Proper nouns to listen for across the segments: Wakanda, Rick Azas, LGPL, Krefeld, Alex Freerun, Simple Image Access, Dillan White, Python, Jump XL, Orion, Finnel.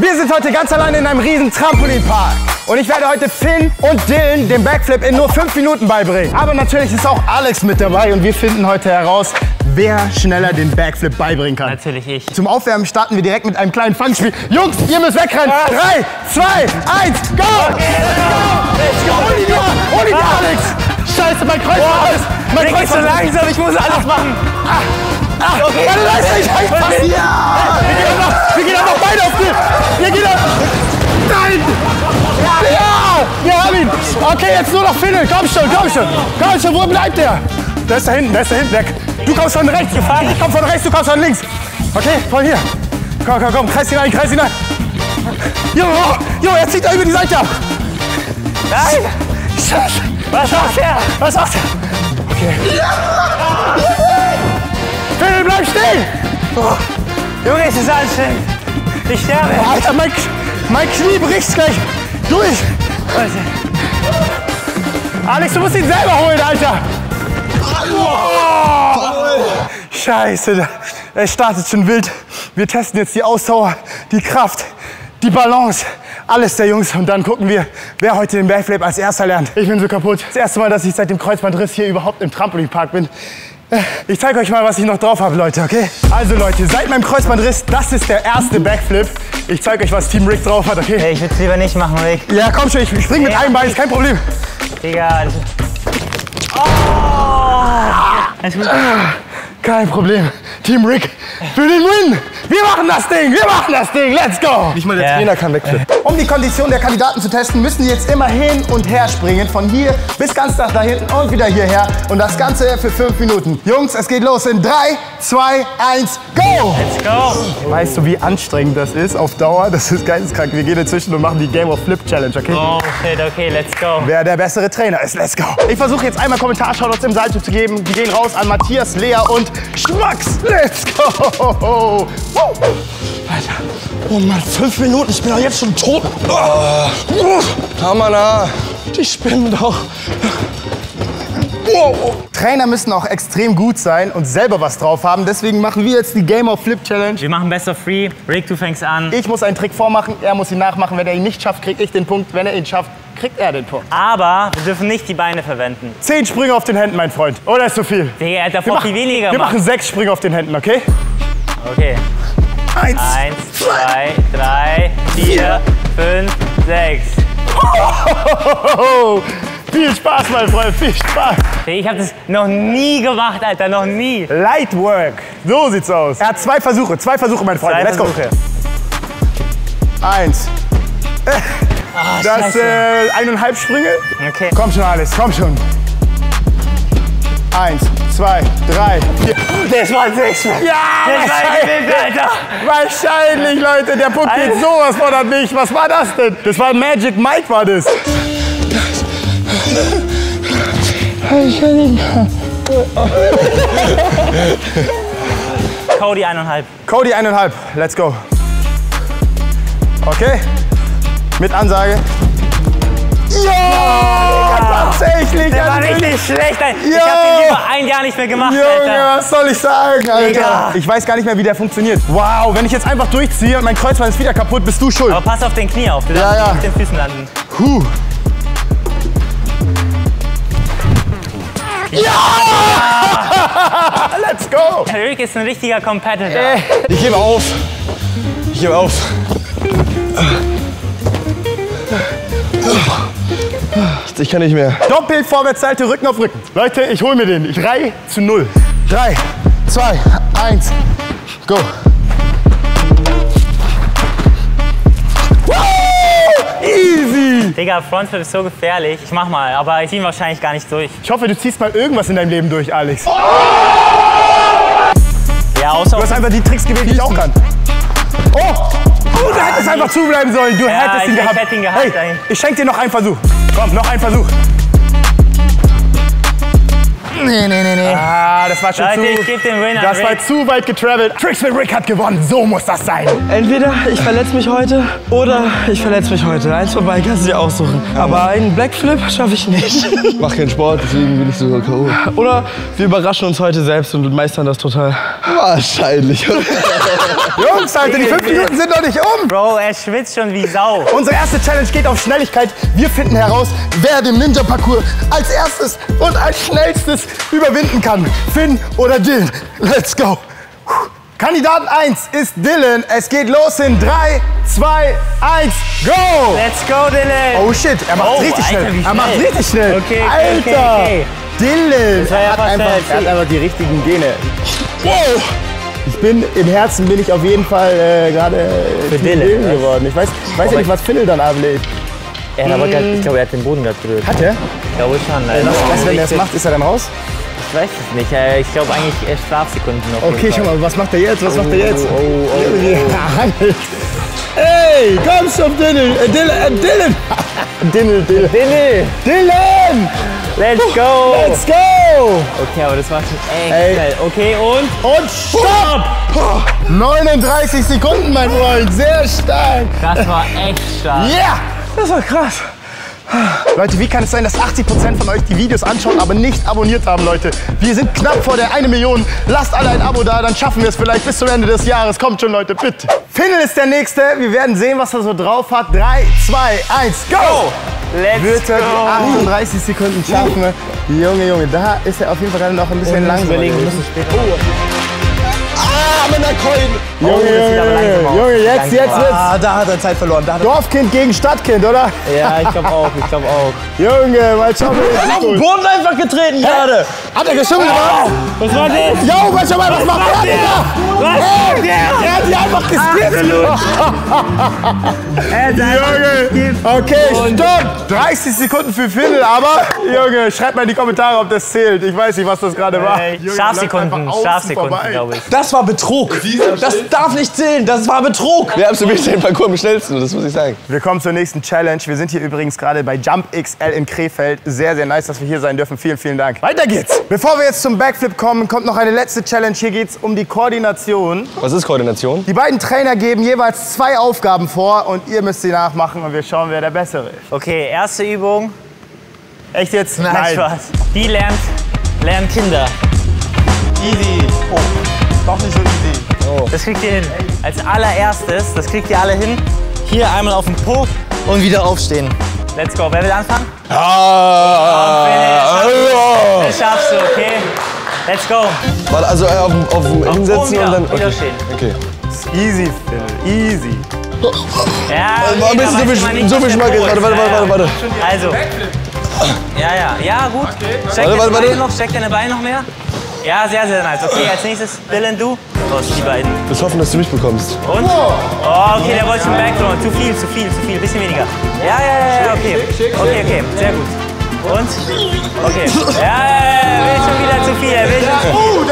Wir sind heute ganz alleine in einem riesen Trampolinpark. Und ich werde heute Finn und Dillan den Backflip in nur 5 Minuten beibringen. Aber natürlich ist auch Alex mit dabei und wir finden heute heraus, wer schneller den Backflip beibringen kann. Natürlich ich. Zum Aufwärmen starten wir direkt mit einem kleinen Fangspiel. Jungs, ihr müsst wegrennen. 3, 2, 1, go! Okay, let's go! Hol ihn, Alex! Scheiße, mein Kreuz war alles! Mein Kreuz ist so langsam, ich muss alles machen! Okay. Meine Leistung, ich kann passieren! Wir gehen einfach beide auf die! Wir gehen auf... Nein! Ja! Wir haben ihn! Okay, jetzt nur noch Finnel! Komm schon, komm schon! Komm schon, wo bleibt der? Der ist da hinten, weg! Du kommst von rechts gefahren, ich komm von rechts, du kommst von links! Okay, von hier! Komm, komm, komm, kreis hinein, kreis hinein! Jo, jo, er zieht da über die Seite ab! Nein! Scheiße! Was macht er? Was macht er? Okay. Ja. Finnel, bleib stehen! Oh. Junge, es ist anstrengend. Ich sterbe. Oh, Alter, mein Knie bricht gleich durch. Alter. Alex, du musst ihn selber holen, Alter. Oh. Scheiße, es startet schon wild. Wir testen jetzt die Ausdauer, die Kraft, die Balance. Alles der Jungs und dann gucken wir, wer heute den Backflip als erster lernt. Ich bin so kaputt. Das erste Mal, dass ich seit dem Kreuzbandriss hier überhaupt im Trampolinpark bin. Ich zeige euch mal, was ich noch drauf habe, Leute, okay? Also Leute, seit meinem Kreuzbandriss, das ist der erste Backflip. Ich zeige euch, was Team Rick drauf hat, okay? Hey, ich würde es lieber nicht machen, Rick. Ja, komm schon, ich spring mit einem Bein, ist kein Problem. Digga. Oh! Kein Problem. Team Rick für den Win. Wir machen das Ding, wir machen das Ding, let's go. Nicht mal der Trainer kann wegflippen. Um die Kondition der Kandidaten zu testen, müssen die jetzt immer hin und her springen. Von hier bis ganz nach da hinten und wieder hierher. Und das Ganze für 5 Minuten. Jungs, es geht los in 3, 2, 1, go. Let's go. Weißt du, wie anstrengend das ist auf Dauer? Das ist geisteskrank. Wir gehen inzwischen und machen die Game of Flip Challenge, okay? Oh shit, okay, let's go. Wer der bessere Trainer ist, let's go. Ich versuche jetzt einmal Kommentarschauts im Salto zu geben. Die gehen raus an Matthias, Lea und Schmax. Let's go. Alter. Oh Mann, 5 Minuten, ich bin doch jetzt schon tot. Hammer, die spinnen doch. Wow. Trainer müssen auch extrem gut sein und selber was drauf haben. Deswegen machen wir jetzt die Game of Flip Challenge. Wir machen Best of Three. Rick, du fängst an. Ich muss einen Trick vormachen, er muss ihn nachmachen. Wenn er ihn nicht schafft, kriege ich den Punkt. Wenn er ihn schafft, kriegt er den Punkt. Aber wir dürfen nicht die Beine verwenden. 10 Sprünge auf den Händen, mein Freund. Oder ist zu viel? Der hat davor viel weniger. Wir machen 6 Sprünge auf den Händen, okay? Okay. 1, 2, 3, 4, 5, 6. Oh, viel Spaß, mein Freund, viel Spaß. Ich habe das noch nie gemacht, Alter, noch nie. Lightwork, so sieht's aus. Er hat 2 Versuche, mein Freund. Let's go. 1. Das 1,5 Sprünge. Okay. Komm schon, Alex, komm schon. 1, 2, 3, 4. Das war 6. Ja, das wahrscheinlich, Alter. Wahrscheinlich, Leute. Der Punkt geht sowas von an mich. Was war das denn? Das war Magic Mike, war das. Ich kann nicht mehr. Cody 1,5. Cody 1,5. Let's go. Okay. Mit Ansage. Ja, tatsächlich. Der war richtig schlecht. Alter. Ich hab den über ein Jahr nicht mehr gemacht, Junge, Alter. Was soll ich sagen, Alter? Mega. Ich weiß gar nicht mehr, wie der funktioniert. Wow, wenn ich jetzt einfach durchziehe und mein Kreuzband ist wieder kaputt, bist du schuld. Aber pass auf den Knie auf, du darfst nicht auf den Füßen landen. Huh. Ja! Let's go! Rick ist ein richtiger Competitor. Ich gebe auf. Ich gebe auf. Ich kann nicht mehr. Doppel Vorwärtsseite, Rücken auf Rücken. Leute, ich hole mir den. 3:0. 3, 2, 1, go. Woo! Easy. Digga, Frontflip ist so gefährlich. Ich mach mal, aber ich zieh ihn wahrscheinlich gar nicht durch. Ich hoffe, du ziehst mal irgendwas in deinem Leben durch, Alex. Oh! Ja, außer du hast einfach die Tricks gewählt, die ich auch kann. Oh! Oh, du hättest einfach zubleiben sollen. Du hättest ihn gehabt. Ich hätte ihn gehabt. Hey, ich schenke dir noch einen Versuch. Komm, noch einen Versuch. Nee. Ah, das war schon Leute, zu. Ich geb den Winner, das Rick. War zu weit getravelt. Tricks mit Rick hat gewonnen. So muss das sein. Entweder ich verletze mich heute oder ich verletze mich heute. Eins vorbei kannst du dir aussuchen. Aber einen Blackflip schaffe ich nicht. Ich mach keinen Sport, deswegen bin ich sogar K.O. Oder wir überraschen uns heute selbst und meistern das total. Wahrscheinlich. Jungs, Alter, die 5 Minuten sind noch nicht um. Bro, er schwitzt schon wie Sau. Unsere erste Challenge geht auf Schnelligkeit. Wir finden heraus, wer den Ninja-Parcours als erstes und als schnellstes überwinden kann. Finn oder Dillan. Let's go. Kandidat 1 ist Dillan. Es geht los in 3, 2, 1, go. Let's go, Dillan. Oh shit, er macht richtig schnell. Alter, er macht richtig schnell. Okay, Alter. Okay. Dillan, er hat einfach die richtigen Gene. Wow. Ich bin, im Herzen bin ich auf jeden Fall gerade für Dillan geworden. Ich weiß ja nicht, was Finnel dann ablegt. Ich glaube, er hat den Boden gerade berührt. Hat er? Ich glaube schon, leider. Was, wenn er es macht, ist er dann raus? Ich weiß es nicht. Ich glaube eigentlich erst Strafsekunden noch. Okay, schau mal, was macht er jetzt? Was macht er jetzt? Ey, komm schon, Dillan! Dillan! Let's go! Let's go! Okay, aber das war schon echt geil. Okay, und stopp! 39 Sekunden, mein Freund. Sehr stark. Das war echt stark. Yeah! Das war krass. Leute, wie kann es sein, dass 80% von euch die Videos anschauen, aber nicht abonniert haben, Leute? Wir sind knapp vor der 1 Million. Lasst alle ein Abo da, dann schaffen wir es vielleicht bis zum Ende des Jahres. Kommt schon, Leute, bitte. Finnel ist der Nächste. Wir werden sehen, was er so drauf hat. 3, 2, 1, go! Let's go! Wird er die 38 Sekunden schaffen? Junge, da ist er auf jeden Fall noch ein bisschen langsam. Überlegen müssen später. Mit der Coin. Junge, jetzt. Ah, da hat er Zeit verloren. Dorfkind gegen Stadtkind, oder? Ja, ich glaube auch. Junge, mal schauen. Er hat auf den Boden einfach getreten gerade. Hat er geschummelt? Was war das? Jo, mal schau mal, was macht der? Was? Er hat die einfach geskippt. Junge, okay, stopp. 30 Sekunden für Finnel, aber Junge, schreibt mal in die Kommentare, ob das zählt. Ich weiß nicht, was das gerade war. Schlafsekunden, glaube ich. Das war Betrug. Das darf nicht zählen, das war Betrug. Wir haben es nämlich den Parcours am schnellsten, das muss ich sagen. Wir kommen zur nächsten Challenge. Wir sind hier übrigens gerade bei Jump XL in Krefeld. Sehr, sehr nice, dass wir hier sein dürfen. Vielen, vielen Dank. Weiter geht's. Bevor wir jetzt zum Backflip kommen, kommt noch eine letzte Challenge. Hier geht's um die Koordination. Was ist Koordination? Die beiden Trainer geben jeweils 2 Aufgaben vor und ihr müsst sie nachmachen und wir schauen, wer der Bessere ist. Okay, erste Übung. Echt jetzt? Nein. Spaß. Die lernt Kinder. Easy. Doch nicht so easy. Oh. Das kriegt ihr hin. Als allererstes, das kriegt ihr alle hin. Hier einmal auf den Po und wieder aufstehen. Let's go. Wer will anfangen? Das schaffst du, okay? Let's go. Warte, also auf dem hinsetzen und dann. Wieder stehen. Okay. Easy, Phil. Easy. Ja, ein bisschen so viel Schmack. Warte. Also. Ja, gut. Check deine Beine noch mehr. Ja, sehr, sehr nice. Okay, als nächstes Dillan, du brauchst die beiden. Wir hoffen, dass du mich bekommst. Und? Oh, okay, der wollte schon Backthrow. Zu viel. Ein bisschen weniger. Ja, okay. Sehr gut. Und? Okay. Ja, will schon wieder zu viel. Der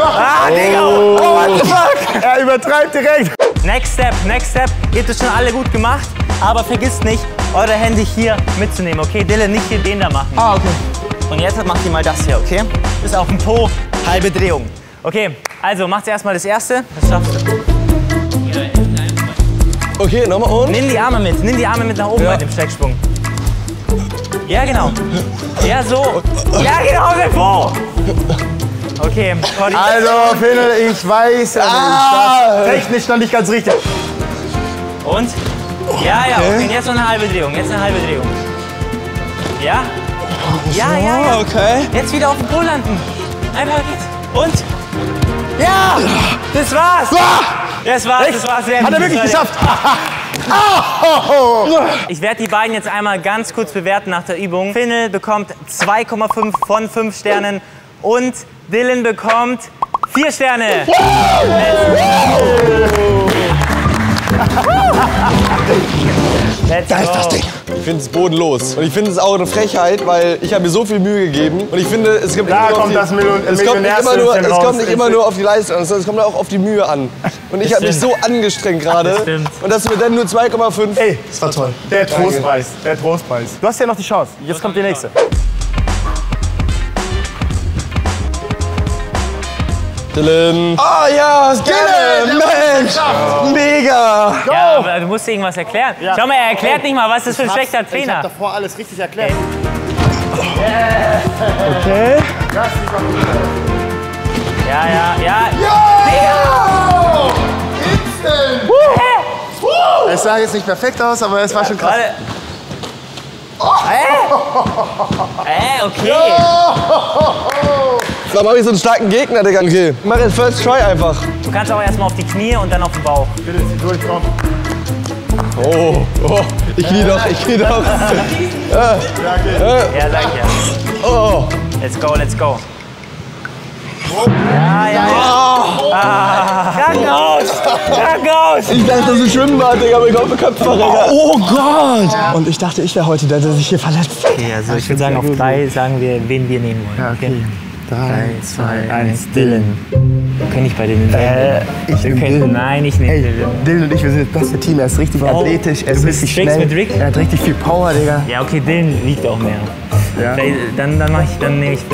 macht... Digga! Oh, what the fuck? Er übertreibt direkt. Next Step. Ihr habt es schon alle gut gemacht, aber vergisst nicht, eure Hände hier mitzunehmen, okay? Dillan, nicht hier den da machen. Okay. Und jetzt macht ihr mal das hier, okay? Ist auf dem Po. Halbe Drehung. Okay, also macht erstmal das erste. Das schaffst du. Okay, nochmal und? Nimm die Arme mit nach oben bei dem Stecksprung. Ja, genau. Ja, so. Ja, genau, der Po. Okay. Also, Finnel, ich weiß, technisch noch nicht ganz richtig. Und? Ja, okay. Jetzt noch eine halbe Drehung. Ja? Ja. Okay. Jetzt wieder auf dem Po landen. Einfach geht's. Und? Ja! Das war's! Das war's. Hat er wirklich geschafft! Ich werde die beiden jetzt einmal ganz kurz bewerten nach der Übung. Finnel bekommt 2,5 von 5 Sternen und Dillan bekommt 4 Sterne. Da ist das Ding. Ich finde es bodenlos. Und ich finde es auch eine Frechheit, weil ich habe mir so viel Mühe gegeben. Und ich finde, es gibt es kommt nicht immer nur auf die Leistung an, sondern es kommt auch auf die Mühe an. Und ich habe mich so angestrengt gerade. Und dass wir dann nur 2,5... Ey, das war toll. Der Trostpreis. Du hast ja noch die Chance. Jetzt kommt der nächste. Dillan. Oh ja, Dillan, Mensch, mega. Go. Ja, aber du musst irgendwas erklären. Ja. Schau mal, er erklärt nicht mal, was das für ein schlechter Trainer. Ich hab davor alles richtig erklärt. Okay. Ja, ja, ja. Ja! Instant! Es sah jetzt nicht perfekt aus, aber es war schon krass. Okay. Ich glaube, hab ich so einen starken Gegner, Digga. Okay. Mach den First Try einfach. Du kannst aber erstmal auf die Knie und dann auf den Bauch. Bitte, zieh durch, komm. Oh, ich knie doch, ich knie doch. Ja, danke. Oh. Let's go, let's go. Ja, ja, ja. Krankenhaus! Krankenhaus! Ich dachte, das ist ein Schwimmbad, Digga, aber ich glaube, wir können verrecken. Oh Gott! Ja. Und ich dachte, ich wäre heute der, der sich hier verletzt. Okay, also ich würde sagen, auf 3 sagen wir, wen wir nehmen wollen. Ja, okay. 3, 2, 1, Dillan. Können ich bei den Dillan? Nein, ich nehme Dillan. Dillan und ich, wir sind das beste Team. Er ist richtig athletisch, er ist richtig schnell. Mit Rick? Er hat richtig viel Power, Digga. Ja, okay, Dillan liegt auch mehr. Ja. Dann nehme ich Dillan. Echt?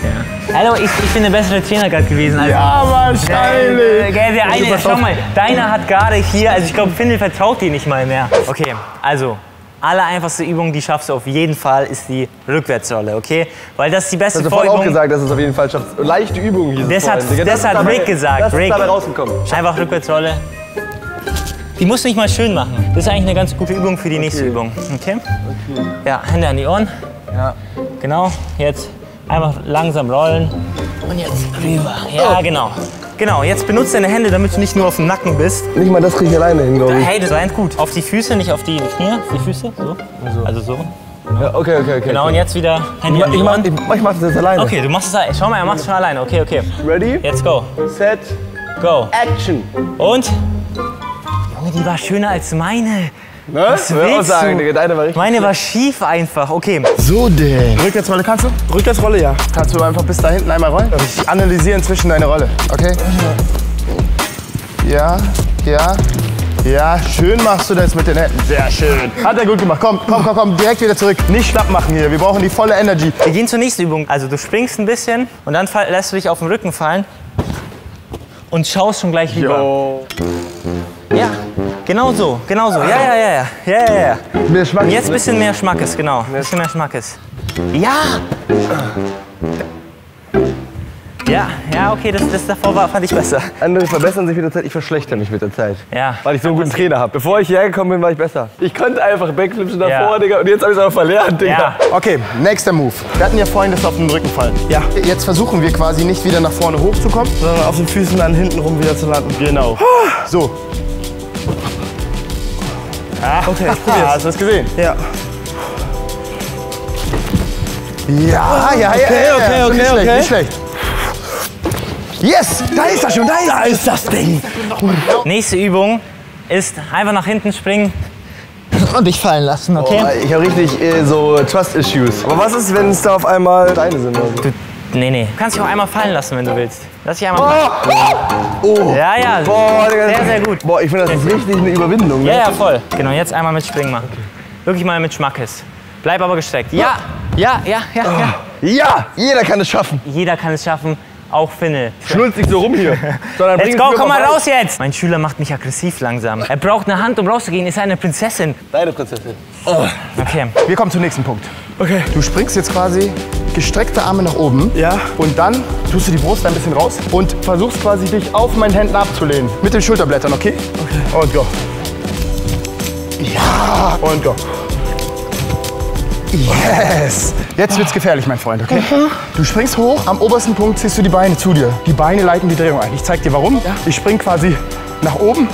Ja. Hallo, ich bin der bessere Trainer gerade gewesen. Also, ja, wahrscheinlich. Der eine, schau mal, deiner hat gerade hier, also ich glaube, Finnel vertraut die nicht mal mehr. Okay, also, allereinfachste Übung, die schaffst du auf jeden Fall, ist die Rückwärtsrolle, okay? Weil das ist die beste Vorübung. Du hast auch gesagt, dass du es auf jeden Fall schaffst. Leichte Übung hieß es vorhin. Das hat Rick gesagt. Das ist dabei rausgekommen. Einfach Rückwärtsrolle. Die musst du nicht mal schön machen. Das ist eigentlich eine ganz gute Übung für die nächste Übung, okay? Ja, Hände an die Ohren. Ja. Genau, jetzt. Einfach langsam rollen und jetzt rüber. Ja, genau. Genau, jetzt benutzt deine Hände, damit du nicht nur auf dem Nacken bist. Nicht mal das kriege ich alleine hin, glaube ich. Hey, das reimt gut. Auf die Füße, nicht auf die Knie. Auf die Füße, so. Also so. Ja, okay. Genau, und jetzt wieder Hände an die Ohren. Ich mach das jetzt alleine. Okay, du machst es alleine. Schau mal, er macht es schon alleine. Okay. Ready? Let's go. Set. Go. Action. Und? Junge, die war schöner als meine. Ne? Was willst du? Sagen, Digga, deine war richtig. Meine war schief einfach, okay. So, Digga. Rückwärtsrolle kannst du? Rückwärtsrolle, ja. Kannst du einfach bis da hinten einmal rollen? Ich analysiere inzwischen deine Rolle, okay? Ja, schön machst du das mit den Händen. Sehr schön. Hat er gut gemacht. Komm, direkt wieder zurück. Nicht schlapp machen hier, wir brauchen die volle Energy. Wir gehen zur nächsten Übung. Also du springst ein bisschen und dann lässt du dich auf den Rücken fallen und schaust schon gleich rüber. Yo. Ja, genau so. Ja. Mehr Schmackes. Jetzt ein bisschen mehr Schmackes, genau. Ein bisschen mehr Schmackes. Ja, okay, das davor fand ich besser. Andere verbessern sich mit der Zeit, ich verschlechter mich mit der Zeit. Ja. Weil ich so einen guten Trainer habe. Bevor ich hierher gekommen bin, war ich besser. Ich konnte einfach backflipsen davor, ja. Digga, und jetzt habe ich es aber verlernt, Digga. Ja. Okay, nächster Move. Wir hatten ja vorhin das auf den Rücken fallen. Ja. Jetzt versuchen wir quasi nicht wieder nach vorne hochzukommen, sondern auf den Füßen dann hinten rum wieder zu landen. Genau. So. Okay, ich probier's. Hast du das gesehen? Ja. Ja. Okay. Nicht schlecht. Yes! Da ist das schon, da ist das Ding! Nächste Übung ist einfach nach hinten springen und dich fallen lassen, okay? Oh, ich habe richtig so Trust-Issues. Aber was ist, wenn es da auf einmal Steine sind? Also? Nee. Du kannst dich auch einmal fallen lassen, wenn du willst. Lass dich einmal fallen. Oh! Ja. Boah, sehr gut. Boah, ich finde, das ist richtig eine Überwindung. Ne? Ja, voll. Genau, jetzt einmal mit Springen machen. Okay. Wirklich mal mit Schmackes. Bleib aber gestreckt. Ja. Ja, jeder kann es schaffen. Auch Finnel. Schnulz nicht so rum hier. Let's go, komm mal raus jetzt! Mein Schüler macht mich aggressiv langsam. Er braucht eine Hand, um rauszugehen. Ist eine Prinzessin. Deine Prinzessin. Oh. Okay. Wir kommen zum nächsten Punkt. Okay. Du springst jetzt quasi gestreckte Arme nach oben. Ja. Und dann tust du die Brust ein bisschen raus und versuchst quasi dich auf meinen Händen abzulehnen. Mit den Schulterblättern, okay? Okay. Und go. Ja. Und go. Yes! Jetzt wird's gefährlich, mein Freund, okay? Du springst hoch, am obersten Punkt ziehst du die Beine zu dir. Die Beine leiten die Drehung ein. Ich zeig dir warum. Ja. Ich spring quasi nach oben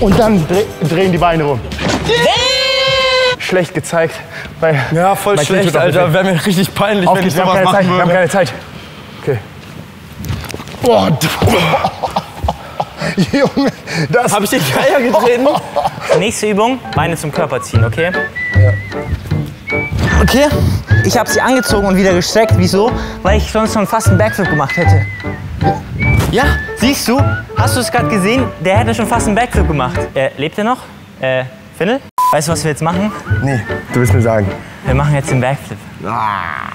und dann drehen die Beine rum. Schlecht gezeigt. Weil ja, voll schlecht, Alter. Wäre mir richtig peinlich, wenn ich sowas machen würde. Wir haben keine Zeit. Okay. Boah, Junge, das habe ich den Geier getreten. Nächste Übung, Beine zum Körper ziehen, okay? Ja. Okay, ich habe sie angezogen und wieder gestreckt. Wieso? Weil ich sonst schon fast einen Backflip gemacht hätte. Ja, siehst du? Hast du es gerade gesehen? Der hätte schon fast einen Backflip gemacht. Lebt er noch? Finnel? Weißt du, was wir jetzt machen? Nee, du willst mir sagen. Wir machen jetzt den Backflip.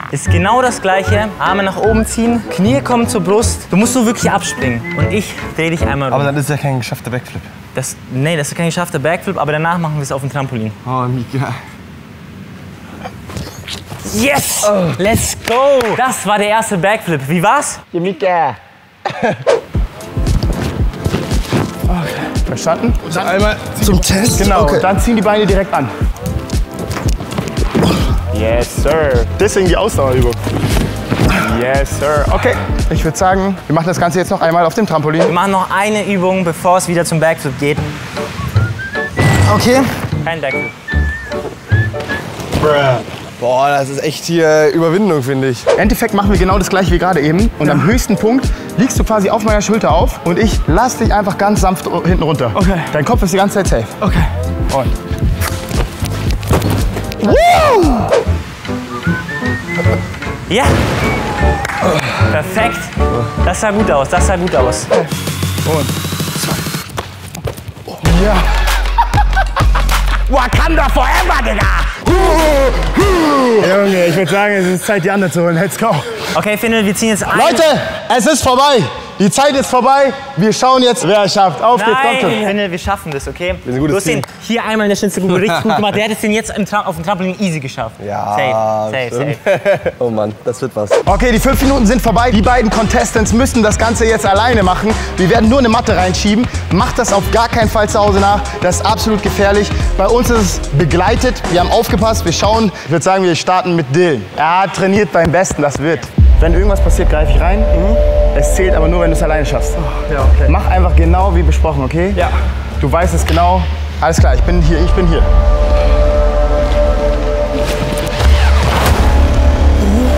Ist genau das Gleiche. Arme nach oben ziehen, Knie kommen zur Brust. Du musst so wirklich abspringen. Und ich drehe dich einmal rum. Aber dann ist ja kein geschaffter Backflip. Nee, das ist kein geschaffter Backflip, aber danach machen wir es auf dem Trampolin. Oh, Mika. Yes! Oh. Let's go! Das war der erste Backflip. Wie war's? Mika. Verstanden? Und dann einmal zum Test. Genau, okay. Dann ziehen die Beine direkt an. Yes, sir. Deswegen die Ausdauerübung. Yes, sir. Okay. Ich würde sagen, wir machen das Ganze jetzt noch einmal auf dem Trampolin. Wir machen noch eine Übung, bevor es wieder zum Backflip geht. Okay. Kein Backflip. Boah, das ist echt hier Überwindung, finde ich. Im Endeffekt machen wir genau das gleiche wie gerade eben. Und am höchsten Punkt liegst du quasi auf meiner Schulter auf und ich lass dich einfach ganz sanft hinten runter. Okay. Dein Kopf ist die ganze Zeit safe. Okay. Und. Woo! Ja! Perfekt! Das sah gut aus, das sah gut aus. Und zwei. Ja! Wakanda forever, Digga! Junge, ich würde sagen, es ist Zeit, die anderen zu holen. Let's go! Okay, Finnel, wir ziehen jetzt ein. Leute, es ist vorbei! Die Zeit ist vorbei. Wir schauen jetzt, wer es schafft. Auf geht's, Leute. Finnel, wir schaffen das, okay? Wir sind ein gutes Team. Du hast den hier einmal in der Schnitzelgrube richtig gut gemacht. Der hat es den jetzt auf dem Trampolin easy geschafft. Ja, safe. Oh Mann, das wird was. Okay, die 5 Minuten sind vorbei. Die beiden Contestants müssen das Ganze jetzt alleine machen. Wir werden nur eine Matte reinschieben. Macht das auf gar keinen Fall zu Hause nach. Das ist absolut gefährlich. Bei uns ist es begleitet. Wir haben aufgepasst. Wir schauen. Ich würde sagen, wir starten mit Dillan. Er trainiert beim Besten. Das wird. Wenn irgendwas passiert, greife ich rein. Es zählt aber nur, wenn du es alleine schaffst. Oh, ja, okay. Mach einfach genau wie besprochen, okay? Ja. Du weißt es genau. Alles klar, ich bin hier, ich bin hier.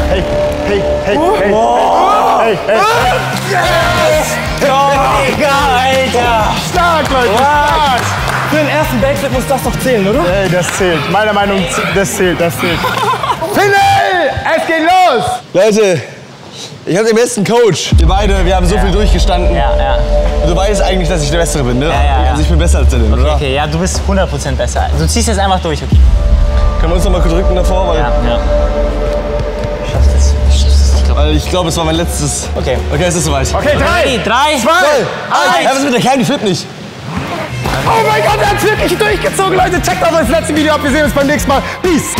Hey, hey, hey, hey, wow. Hey, hey, hey, hey. Yes! Mega, Alter! Stark, Leute, wow. Stark! Für den ersten Backflip muss das doch zählen, oder? Hey, das zählt. Meiner Meinung nach, das zählt, das zählt. Finnel, es geht los! Leute. Ich habe den besten Coach. Wir beide, wir haben so viel durchgestanden. Ja, ja. Und du weißt eigentlich, dass ich der Bessere bin, ne? Ja, ja, ja. Also ich bin besser als der, okay, oder? Okay, ja, du bist 100% besser. Also du ziehst jetzt einfach durch, okay? Können wir uns noch mal drücken davor? Weil ja, ja. Ich schaff's das. Ich schaff's das. Ich glaube, es war mein letztes. Okay. Okay, es ist soweit. Okay, 3, 2, 1. Ja, was mit der Kerl, die flippt nicht. Oh mein Gott, er hat wirklich durchgezogen, Leute. Checkt auch das letzte Video ab. Wir sehen uns beim nächsten Mal. Peace.